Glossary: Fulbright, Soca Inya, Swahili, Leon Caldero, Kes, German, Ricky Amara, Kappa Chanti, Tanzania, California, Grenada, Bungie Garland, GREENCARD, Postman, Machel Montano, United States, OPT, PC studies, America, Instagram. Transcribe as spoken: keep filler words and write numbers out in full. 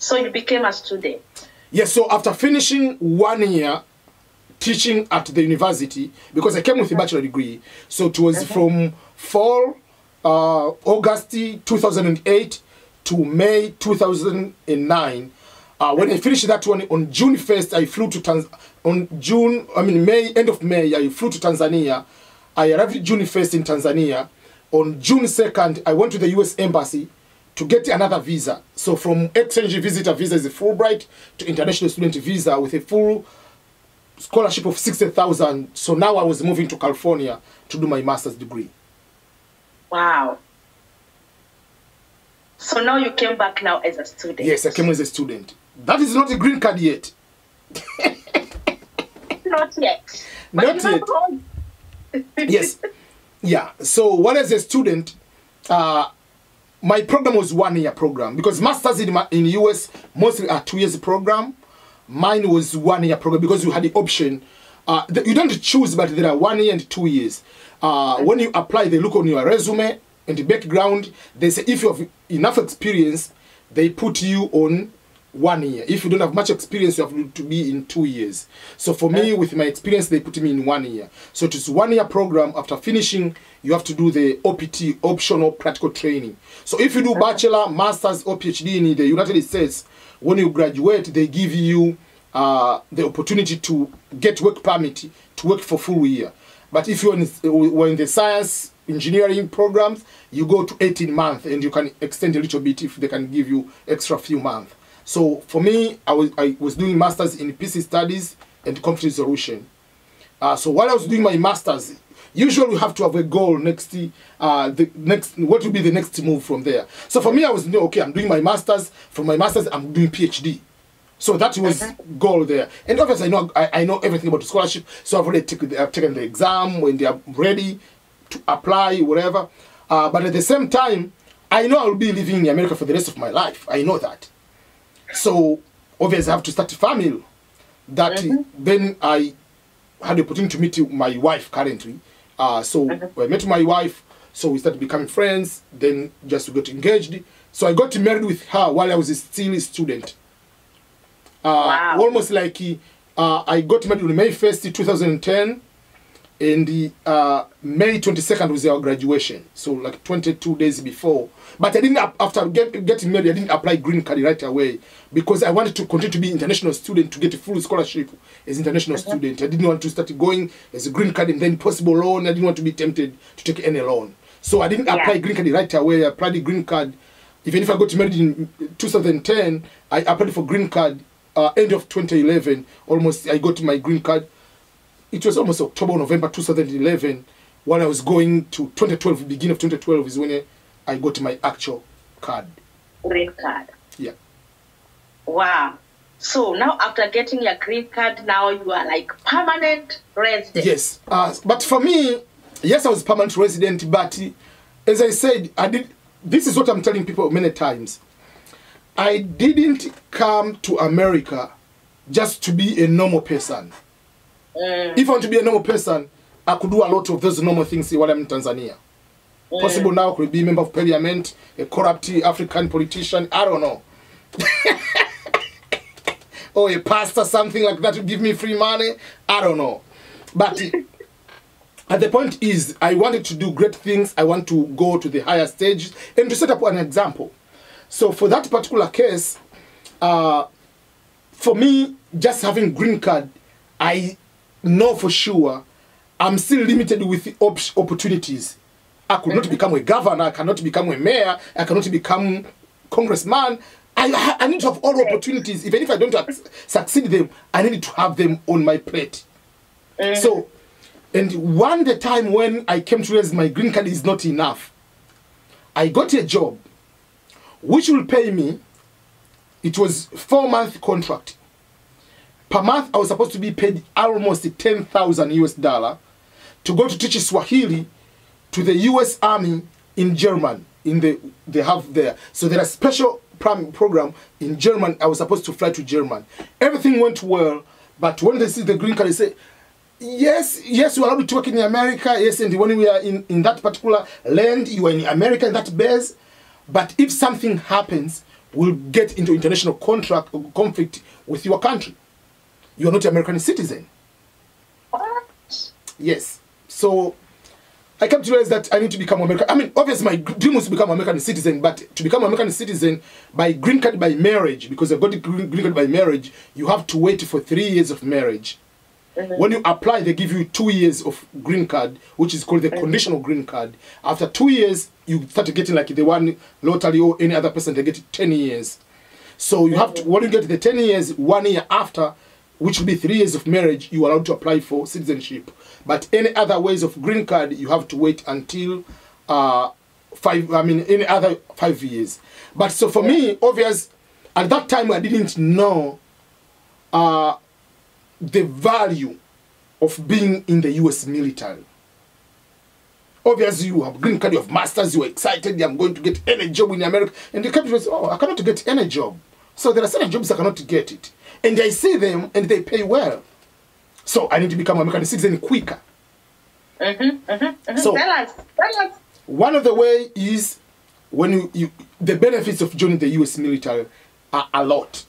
So you became a student? Yes, so after finishing one year teaching at the university, because I came with a bachelor degree, so it was okay. from fall, uh, August two thousand eight to May two thousand nine. Uh, when I finished that one, on June first, I flew to Tanz on June, I mean May, end of May, I flew to Tanzania. I arrived June first in Tanzania. On June second, I went to the U S Embassy to get another visa. So from exchange visitor visa is a Fulbright to international student visa with a full scholarship of sixty thousand. So now I was moving to California to do my master's degree. Wow. So now you came back now as a student. Yes, I came as a student. That is not a green card yet. Not yet. But not yet. Yes. Yeah. So when as a student, uh, my program was one year program, because masters in, in U S mostly are two years program. Mine was one year program because you had the option. Uh, the, you don't choose, but there are one year and two years. Uh, when you apply, they look on your resume and the background. They say if you have enough experience, they put you on one year. If you don't have much experience, you have to be in two years. So for me, with my experience, they put me in one year. So it is one year program. After finishing, you have to do the O P T, optional practical training. So if you do bachelor, master's, or PhD in the United States, when you graduate, they give you uh, the opportunity to get work permit to work for full year. But if you were in the science engineering programs, you go to eighteen months and you can extend a little bit if they can give you extra few months. So for me, I was, I was doing masters in P C studies and conflict resolution. Uh, so while I was doing my masters, usually you have to have a goal next, uh, the next, what will be the next move from there. So for me, I was, okay, I'm doing my masters. From my masters, I'm doing PhD. So that was okay. goal there. And obviously, I know, I, I know everything about the scholarship. So I've already take, I've taken the exam when they are ready to apply, whatever. Uh, but at the same time, I know I'll be living in America for the rest of my life. I know that. So obviously I have to start a family. That mm-hmm. Then I had the opportunity to meet my wife currently. Uh, so mm-hmm. I met my wife, so we started becoming friends, then just we got engaged. So I got married with her while I was still a student. Uh, wow. Almost like uh, I got married on May first, two thousand ten, and the, uh, May twenty-second was our graduation. So like twenty-two days before. But I didn't, after get, getting married, I didn't apply green card right away because I wanted to continue to be an international student to get a full scholarship as an international mm-hmm. student. I didn't want to start going as a green card and then possible loan. I didn't want to be tempted to take any loan. So I didn't yeah. apply green card right away. I applied the green card. Even if I got married in two thousand ten, I applied for green card uh, end of twenty eleven. Almost, I got my green card. It was almost October, November two thousand eleven when I was going to twenty twelve, beginning of twenty twelve is when I I got my actual card. Green card. Yeah. Wow. So now after getting your green card, now you are like permanent resident. Yes. Uh, but for me, yes, I was permanent resident. But as I said, I did. This is what I'm telling people many times. I didn't come to America just to be a normal person. Mm. If I want to be a normal person, I could do a lot of those normal things while I'm in Tanzania. Mm. Possible now could be a member of parliament, a corrupt African politician, I don't know. Or a pastor, something like that to give me free money, I don't know. But at the point is, I wanted to do great things, I want to go to the higher stages and to set up an example. So for that particular case, uh, for me, just having green card, I know for sure I'm still limited with the op opportunities. I could not become a governor, I cannot become a mayor, I cannot become congressman. I, I need to have all opportunities. Even if I don't succeed them, I need to have them on my plate. Mm. So, and one the time when I came to realize my green card is not enough, I got a job which will pay me. It was a four-month contract. Per month, I was supposed to be paid almost ten thousand U S dollars to go to teach Swahili to the U S Army in German, in the they have there. So there are special program in German. I was supposed to fly to German. Everything went well, but when they see the green card, they say, yes, yes, you are allowed to work in America, yes, and when we are in, in that particular land, you are in America, in that base, but if something happens, will get into international contract conflict with your country. You are not an American citizen. What? Yes. So I came to realize that I need to become American. I mean, obviously my dream was to become American citizen, but to become American citizen by green card by marriage, because I got the green card by marriage, you have to wait for three years of marriage. Mm-hmm. When you apply, they give you two years of green card, which is called the mm-hmm. conditional green card. After two years, you start getting like the one lottery or any other person, they get ten years. So you mm-hmm. have to, when you get the ten years, one year after, which will be three years of marriage, you are allowed to apply for citizenship. But any other ways of green card, you have to wait until uh, five, I mean, any other five years. But so for me, obvious, at that time I didn't know uh, the value of being in the U S military. Obviously, you have green card, you have masters, you are excited, I'm going to get any job in America. And the company says, oh, I cannot get any job. So there are certain jobs I cannot get it. And I see them and they pay well. So I need to become an American citizen quicker. Mm-hmm, mm-hmm, mm-hmm. So tell us, tell us. One of the way is when you, you the benefits of joining the U S military are a lot.